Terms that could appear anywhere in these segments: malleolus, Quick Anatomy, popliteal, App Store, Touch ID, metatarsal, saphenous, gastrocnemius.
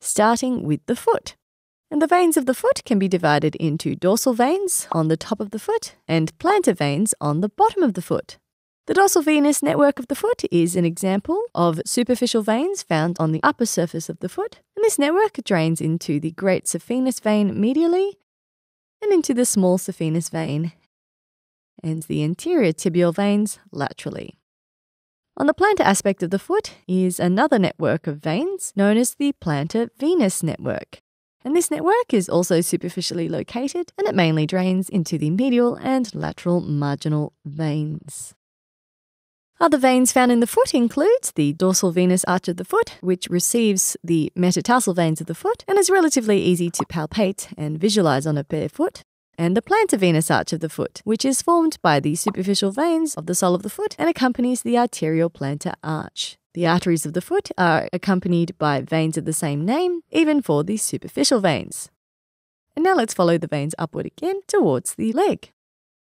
starting with the foot. And the veins of the foot can be divided into dorsal veins on the top of the foot and plantar veins on the bottom of the foot. The dorsal venous network of the foot is an example of superficial veins found on the upper surface of the foot, and this network drains into the great saphenous vein medially and into the small saphenous vein and the anterior tibial veins laterally. On the plantar aspect of the foot is another network of veins known as the plantar venous network. And this network is also superficially located, and it mainly drains into the medial and lateral marginal veins. Other veins found in the foot includes the dorsal venous arch of the foot, which receives the metatarsal veins of the foot and is relatively easy to palpate and visualize on a bare foot, and the plantar venous arch of the foot, which is formed by the superficial veins of the sole of the foot and accompanies the arterial plantar arch. The arteries of the foot are accompanied by veins of the same name, even for the superficial veins. And now let's follow the veins upward again towards the leg.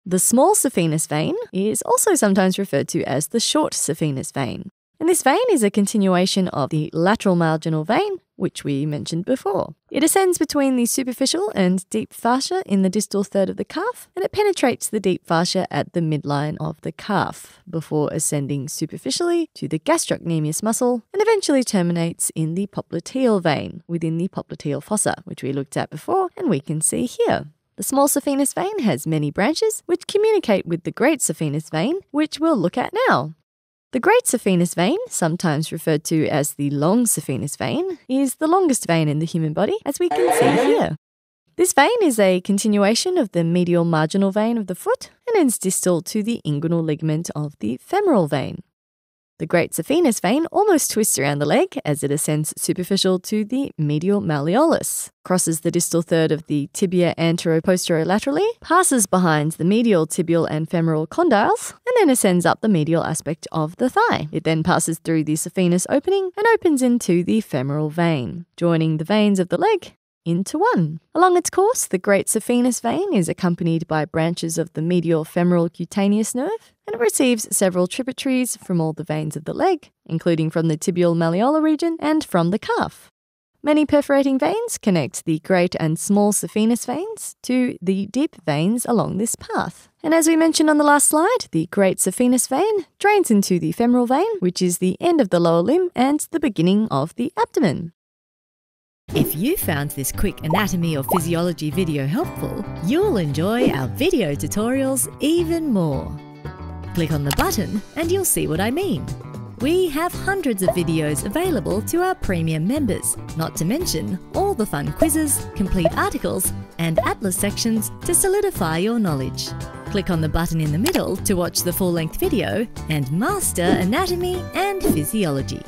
The small saphenous vein is also sometimes referred to as the short saphenous vein. And this vein is a continuation of the lateral marginal vein, which we mentioned before. It ascends between the superficial and deep fascia in the distal third of the calf, and it penetrates the deep fascia at the midline of the calf before ascending superficially to the gastrocnemius muscle and eventually terminates in the popliteal vein within the popliteal fossa, which we looked at before and we can see here. The small saphenous vein has many branches which communicate with the great saphenous vein, which we'll look at now. The great saphenous vein, sometimes referred to as the long saphenous vein, is the longest vein in the human body, as we can see here. This vein is a continuation of the medial marginal vein of the foot and ends distal to the inguinal ligament of the femoral vein. The great saphenous vein almost twists around the leg as it ascends superficial to the medial malleolus, crosses the distal third of the tibia antero-posterolaterally, passes behind the medial, tibial and femoral condyles, and then ascends up the medial aspect of the thigh. It then passes through the saphenous opening and opens into the femoral vein, joining the veins of the leg into one. Along its course, the great saphenous vein is accompanied by branches of the medial femoral cutaneous nerve, and it receives several tributaries from all the veins of the leg, including from the tibial malleolar region and from the calf. Many perforating veins connect the great and small saphenous veins to the deep veins along this path. And as we mentioned on the last slide, the great saphenous vein drains into the femoral vein, which is the end of the lower limb and the beginning of the abdomen. If you found this quick anatomy or physiology video helpful, you'll enjoy our video tutorials even more. Click on the button and you'll see what I mean. We have hundreds of videos available to our premium members, not to mention all the fun quizzes, complete articles and atlas sections to solidify your knowledge. Click on the button in the middle to watch the full-length video and master anatomy and physiology.